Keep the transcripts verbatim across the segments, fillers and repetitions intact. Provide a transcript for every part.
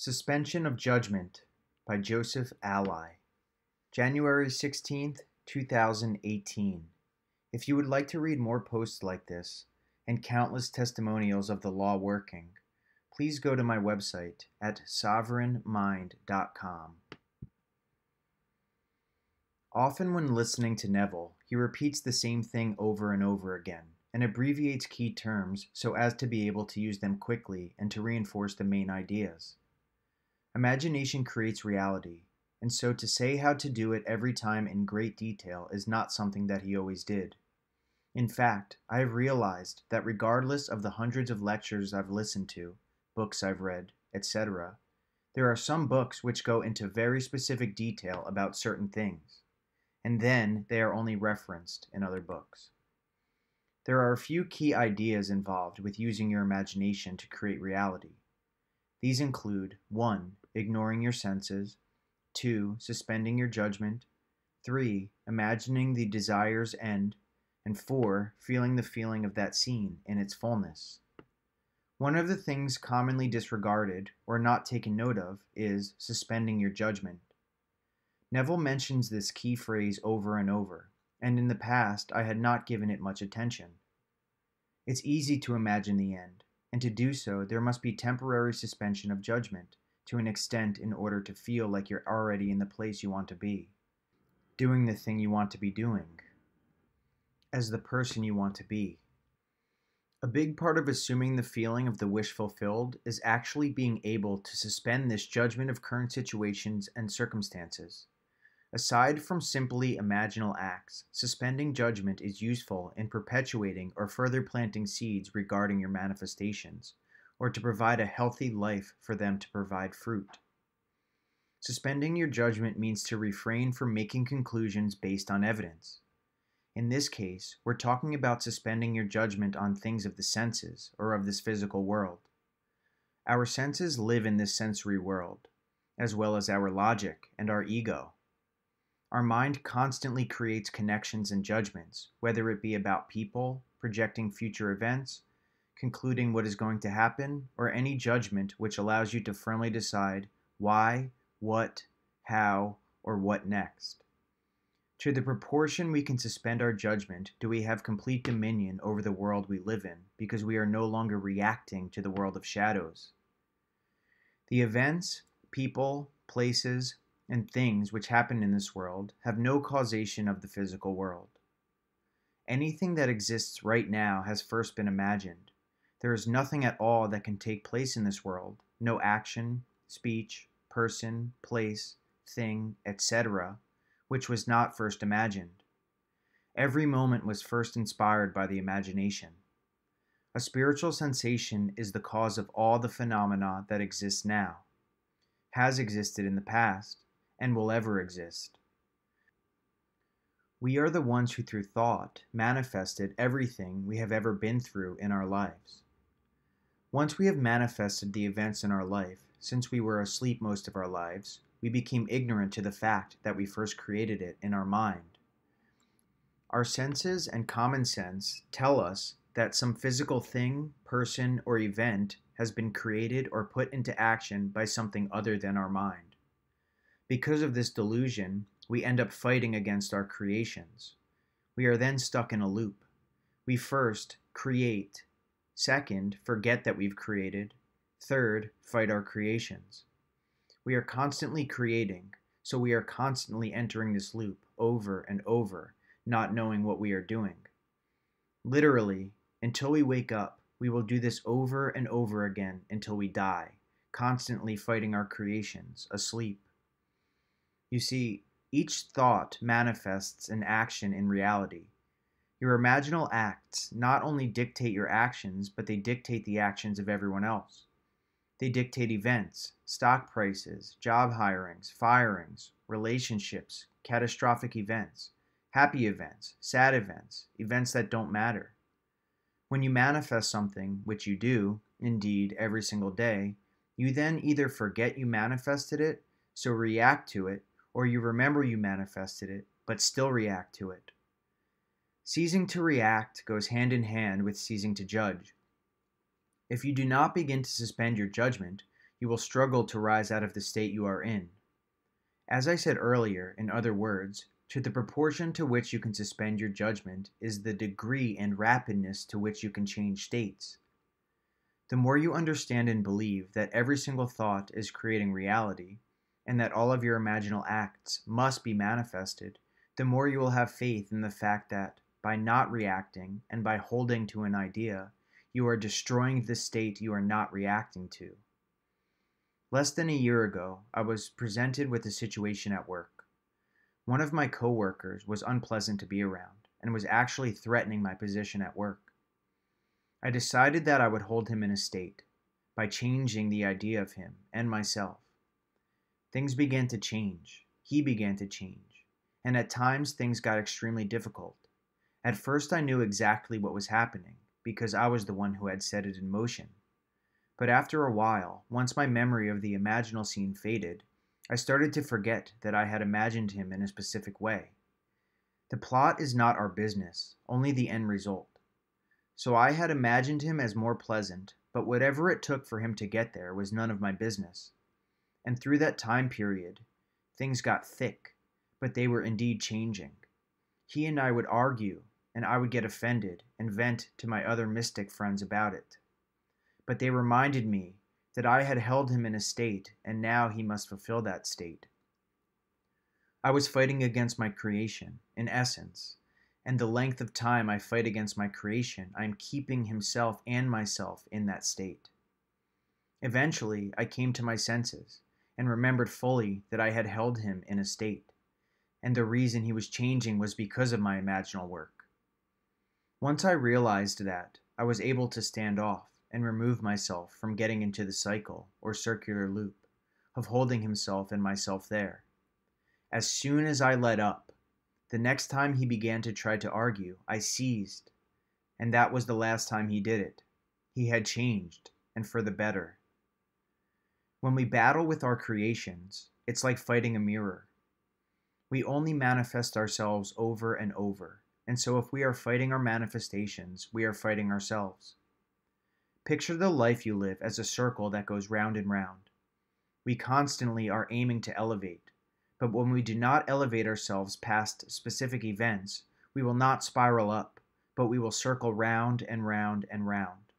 Suspension of Judgment by Joseph Ally, January sixteenth, two thousand eighteen. If you would like to read more posts like this and countless testimonials of the law working, please go to my website at Sovereign Mind dot com. Often when listening to Neville, he repeats the same thing over and over again and abbreviates key terms so as to be able to use them quickly and to reinforce the main ideas. Imagination creates reality, and so to say how to do it every time in great detail is not something that he always did. In fact, I have realized that regardless of the hundreds of lectures I've listened to, books I've read, et cetera, there are some books which go into very specific detail about certain things, and then they are only referenced in other books. There are a few key ideas involved with using your imagination to create reality. These include one Ignoring your senses, two Suspending your judgment, three Imagining the desire's end, and four Feeling the feeling of that scene in its fullness. One of the things commonly disregarded or not taken note of is suspending your judgment. Neville mentions this key phrase over and over, and in the past I had not given it much attention. It's easy to imagine the end, and to do so there must be temporary suspension of judgment, to an extent in order to feel like you're already in the place you want to be, doing the thing you want to be doing, as the person you want to be. A big part of assuming the feeling of the wish fulfilled is actually being able to suspend this judgment of current situations and circumstances. Aside from simply imaginal acts, suspending judgment is useful in perpetuating or further planting seeds regarding your manifestations, or to provide a healthy life for them to provide fruit. Suspending your judgment means to refrain from making conclusions based on evidence. In this case, we're talking about suspending your judgment on things of the senses or of this physical world. Our senses live in this sensory world, as well as our logic and our ego. Our mind constantly creates connections and judgments, whether it be about people, projecting future events, concluding what is going to happen, or any judgment which allows you to firmly decide why, what, how, or what next. To the proportion we can suspend our judgment, do we have complete dominion over the world we live in, because we are no longer reacting to the world of shadows. The events, people, places, and things which happen in this world have no causation of the physical world. Anything that exists right now has first been imagined. There is nothing at all that can take place in this world, no action, speech, person, place, thing, et cetera, which was not first imagined. Every moment was first inspired by the imagination. A spiritual sensation is the cause of all the phenomena that exist now, has existed in the past, and will ever exist. We are the ones who through thought manifested everything we have ever been through in our lives. Once we have manifested the events in our life, since we were asleep most of our lives, we became ignorant to the fact that we first created it in our mind. Our senses and common sense tell us that some physical thing, person, or event has been created or put into action by something other than our mind. Because of this delusion, we end up fighting against our creations. We are then stuck in a loop. We first create, second, forget that we've created, third, fight our creations. We are constantly creating, so we are constantly entering this loop over and over, not knowing what we are doing. Literally, until we wake up, we will do this over and over again until we die, constantly fighting our creations, asleep. You see, each thought manifests an action in reality. Your imaginal acts not only dictate your actions, but they dictate the actions of everyone else. They dictate events, stock prices, job hirings, firings, relationships, catastrophic events, happy events, sad events, events that don't matter. When you manifest something, which you do, indeed, every single day, you then either forget you manifested it, so react to it, or you remember you manifested it, but still react to it. Ceasing to react goes hand in hand with ceasing to judge. If you do not begin to suspend your judgment, you will struggle to rise out of the state you are in. As I said earlier, in other words, to the proportion to which you can suspend your judgment is the degree and rapidness to which you can change states. The more you understand and believe that every single thought is creating reality, and that all of your imaginal acts must be manifested, the more you will have faith in the fact that, by not reacting and by holding to an idea, you are destroying the state you are not reacting to. Less than a year ago, I was presented with a situation at work. One of my coworkers was unpleasant to be around and was actually threatening my position at work. I decided that I would hold him in a state by changing the idea of him and myself. Things began to change. He began to change. And at times, things got extremely difficult. At first, I knew exactly what was happening because I was the one who had set it in motion. But after a while, once my memory of the imaginal scene faded, I started to forget that I had imagined him in a specific way. The plot is not our business, only the end result. So I had imagined him as more pleasant, but whatever it took for him to get there was none of my business. And through that time period, things got thick, but they were indeed changing. He and I would argue, and I would get offended and vent to my other mystic friends about it. But they reminded me that I had held him in a state, and now he must fulfill that state. I was fighting against my creation, in essence. And the length of time I fight against my creation, I am keeping himself and myself in that state. Eventually, I came to my senses and remembered fully that I had held him in a state, and the reason he was changing was because of my imaginal work. Once I realized that, I was able to stand off and remove myself from getting into the cycle or circular loop of holding himself and myself there. As soon as I let up, the next time he began to try to argue, I seized, and that was the last time he did it. He had changed, and for the better. When we battle with our creations, it's like fighting a mirror. We only manifest ourselves over and over, and so if we are fighting our manifestations, we are fighting ourselves. Picture the life you live as a circle that goes round and round. We constantly are aiming to elevate. But when we do not elevate ourselves past specific events, we will not spiral up, but we will circle round and round and round.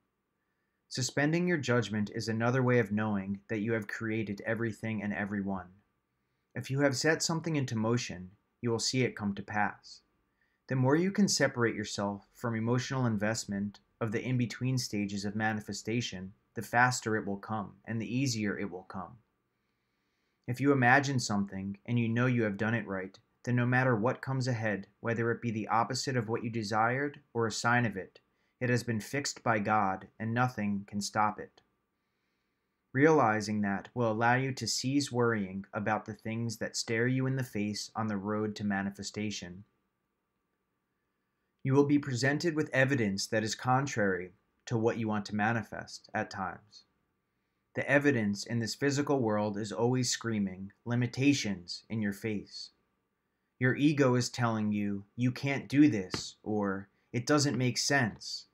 Suspending your judgment is another way of knowing that you have created everything and everyone. If you have set something into motion, you will see it come to pass. The more you can separate yourself from emotional investment of the in-between stages of manifestation, the faster it will come and the easier it will come. If you imagine something and you know you have done it right, then no matter what comes ahead, whether it be the opposite of what you desired or a sign of it, it has been fixed by God and nothing can stop it. Realizing that will allow you to cease worrying about the things that stare you in the face on the road to manifestation. You will be presented with evidence that is contrary to what you want to manifest at times. The evidence in this physical world is always screaming limitations in your face. Your ego is telling you, you can't do this, or it doesn't make sense.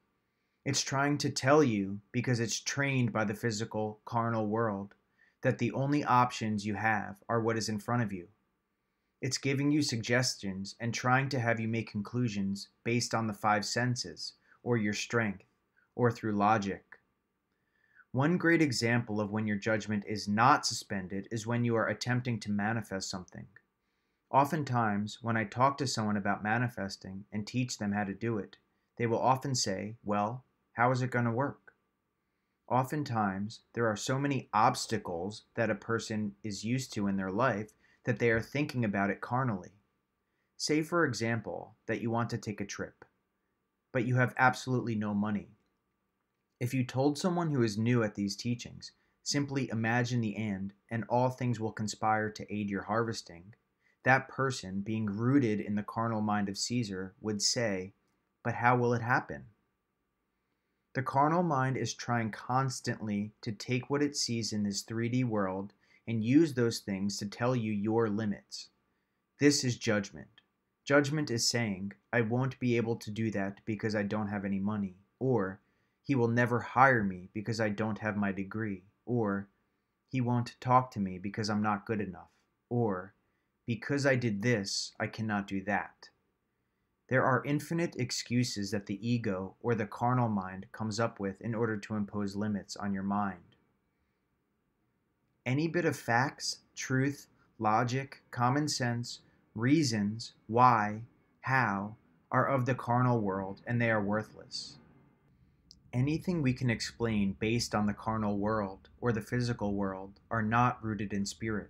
It's trying to tell you, because it's trained by the physical, carnal world, that the only options you have are what is in front of you. It's giving you suggestions and trying to have you make conclusions based on the five senses, or your strength, or through logic. One great example of when your judgment is not suspended is when you are attempting to manifest something. Oftentimes, when I talk to someone about manifesting and teach them how to do it, they will often say, well, how is it going to work? Oftentimes, there are so many obstacles that a person is used to in their life that they are thinking about it carnally. Say, for example, that you want to take a trip, but you have absolutely no money. If you told someone who is new at these teachings, simply imagine the end and all things will conspire to aid your harvesting, that person, being rooted in the carnal mind of Caesar, would say, but how will it happen? The carnal mind is trying constantly to take what it sees in this three D world and use those things to tell you your limits. This is judgment. Judgment is saying, I won't be able to do that because I don't have any money, or he will never hire me because I don't have my degree, or he won't talk to me because I'm not good enough, or because I did this, I cannot do that. There are infinite excuses that the ego or the carnal mind comes up with in order to impose limits on your mind. Any bit of facts, truth, logic, common sense, reasons, why, how, are of the carnal world, and they are worthless. Anything we can explain based on the carnal world or the physical world are not rooted in spirit.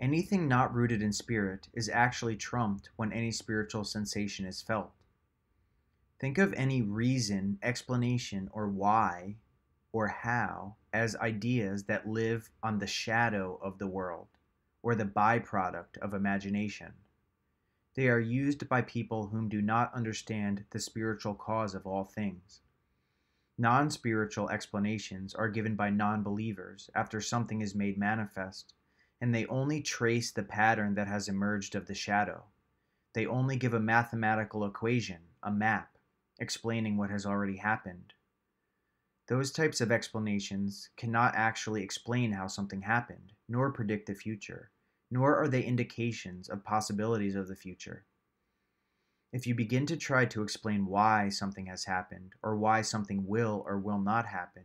Anything not rooted in spirit is actually trumped when any spiritual sensation is felt. Think of any reason, explanation, or why, or how, as ideas that live on the shadow of the world, or the byproduct of imagination. They are used by people whom do not understand the spiritual cause of all things. Non-spiritual explanations are given by non-believers after something is made manifest, and they only trace the pattern that has emerged of the shadow. They only give a mathematical equation, a map, explaining what has already happened. Those types of explanations cannot actually explain how something happened, nor predict the future, nor are they indications of possibilities of the future. If you begin to try to explain why something has happened, or why something will or will not happen,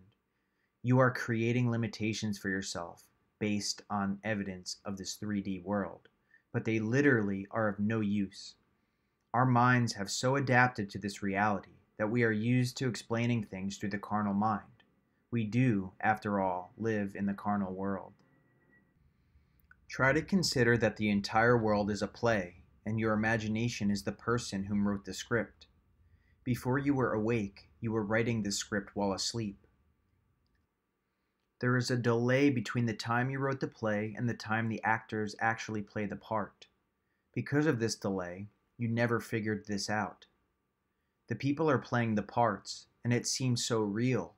you are creating limitations for yourself, based on evidence of this three D world, but they literally are of no use. Our minds have so adapted to this reality that we are used to explaining things through the carnal mind. We do, after all, live in the carnal world. Try to consider that the entire world is a play, and your imagination is the person whom wrote the script. Before you were awake, you were writing the script while asleep. There is a delay between the time you wrote the play and the time the actors actually play the part. Because of this delay, you never figured this out. The people are playing the parts, and it seems so real.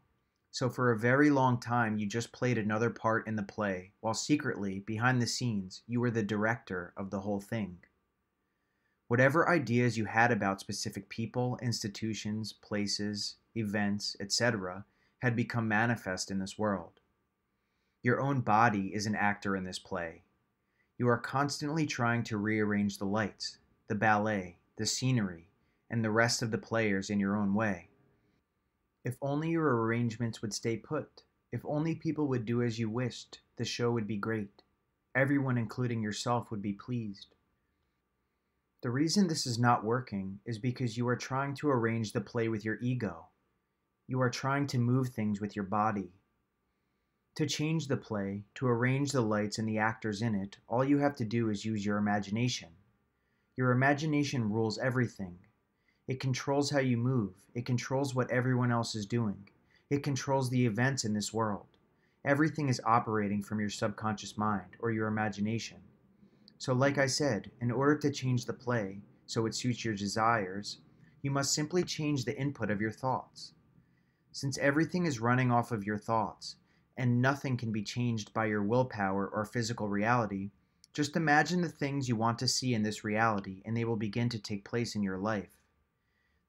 So for a very long time, you just played another part in the play, while secretly, behind the scenes, you were the director of the whole thing. Whatever ideas you had about specific people, institutions, places, events, et cetera, had become manifest in this world. Your own body is an actor in this play. You are constantly trying to rearrange the lights, the ballet, the scenery, and the rest of the players in your own way. If only your arrangements would stay put, if only people would do as you wished, the show would be great. Everyone, including yourself, would be pleased. The reason this is not working is because you are trying to arrange the play with your ego. You are trying to move things with your body. To change the play, to arrange the lights and the actors in it, all you have to do is use your imagination. Your imagination rules everything. It controls how you move. It controls what everyone else is doing. It controls the events in this world. Everything is operating from your subconscious mind or your imagination. So like I said, in order to change the play so it suits your desires, you must simply change the input of your thoughts. Since everything is running off of your thoughts, and nothing can be changed by your willpower or physical reality, just imagine the things you want to see in this reality and they will begin to take place in your life.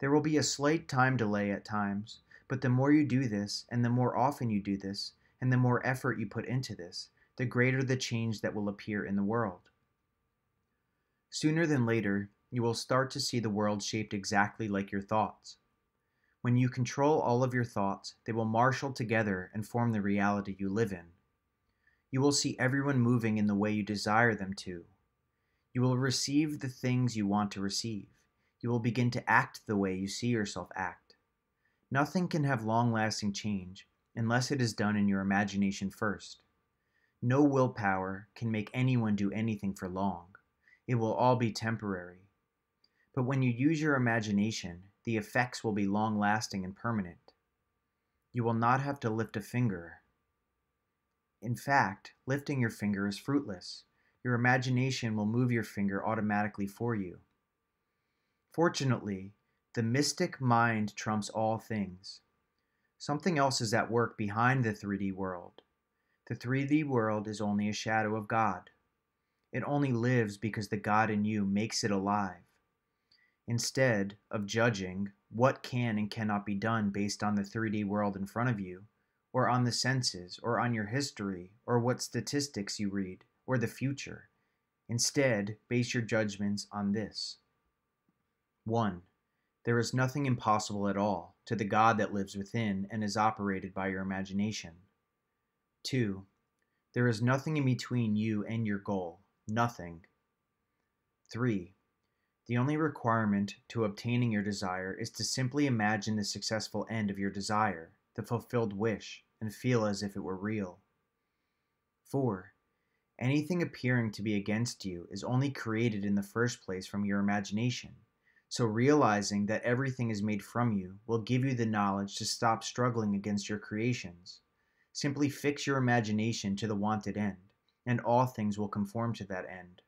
There will be a slight time delay at times, but the more you do this, and the more often you do this, and the more effort you put into this, the greater the change that will appear in the world. Sooner than later, you will start to see the world shaped exactly like your thoughts. When you control all of your thoughts, they will marshal together and form the reality you live in. You will see everyone moving in the way you desire them to. You will receive the things you want to receive. You will begin to act the way you see yourself act. Nothing can have long-lasting change unless it is done in your imagination first. No willpower can make anyone do anything for long. It will all be temporary. But when you use your imagination, the effects will be long-lasting and permanent. You will not have to lift a finger. In fact, lifting your finger is fruitless. Your imagination will move your finger automatically for you. Fortunately, the mystic mind trumps all things. Something else is at work behind the three D world. The three D world is only a shadow of God. It only lives because the God in you makes it alive. Instead of judging what can and cannot be done based on the three D world in front of you, or on the senses, or on your history, or what statistics you read, or the future. Instead, base your judgments on this. one. There is nothing impossible at all to the God that lives within and is operated by your imagination. two. There is nothing in between you and your goal. Nothing. three. The only requirement to obtaining your desire is to simply imagine the successful end of your desire, the fulfilled wish, and feel as if it were real. four. Anything appearing to be against you is only created in the first place from your imagination, so realizing that everything is made from you will give you the knowledge to stop struggling against your creations. Simply fix your imagination to the wanted end, and all things will conform to that end.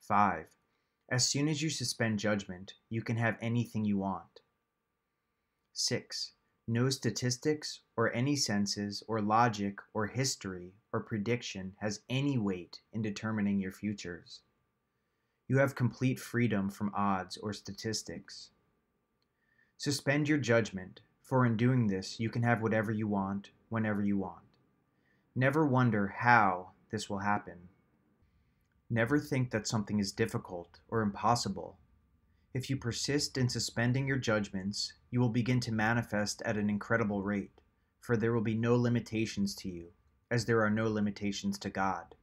five. As soon as you suspend judgment, you can have anything you want. six. No statistics, or any senses, or logic, or history, or prediction has any weight in determining your futures. You have complete freedom from odds or statistics. Suspend your judgment, for in doing this, you can have whatever you want, whenever you want. Never wonder how this will happen. Never think that something is difficult or impossible. If you persist in suspending your judgments, you will begin to manifest at an incredible rate, for there will be no limitations to you, as there are no limitations to God.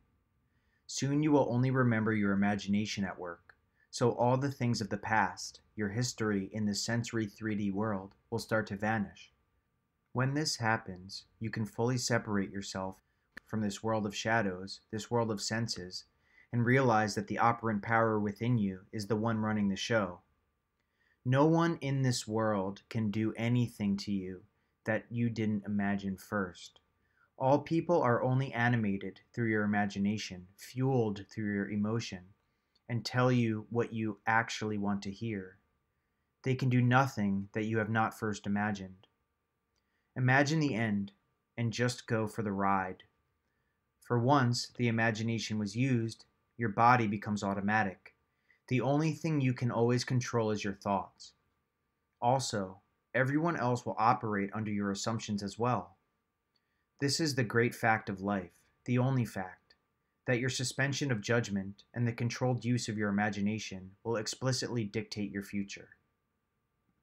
Soon you will only remember your imagination at work, so all the things of the past, your history in the sensory three D world, will start to vanish. When this happens, you can fully separate yourself from this world of shadows, this world of senses, and realize that the operant power within you is the one running the show. No one in this world can do anything to you that you didn't imagine first. All people are only animated through your imagination, fueled through your emotion, and tell you what you actually want to hear. They can do nothing that you have not first imagined. Imagine the end, and just go for the ride. For once the imagination was used, your body becomes automatic. The only thing you can always control is your thoughts. Also, everyone else will operate under your assumptions as well. This is the great fact of life, the only fact, that your suspension of judgment and the controlled use of your imagination will explicitly dictate your future.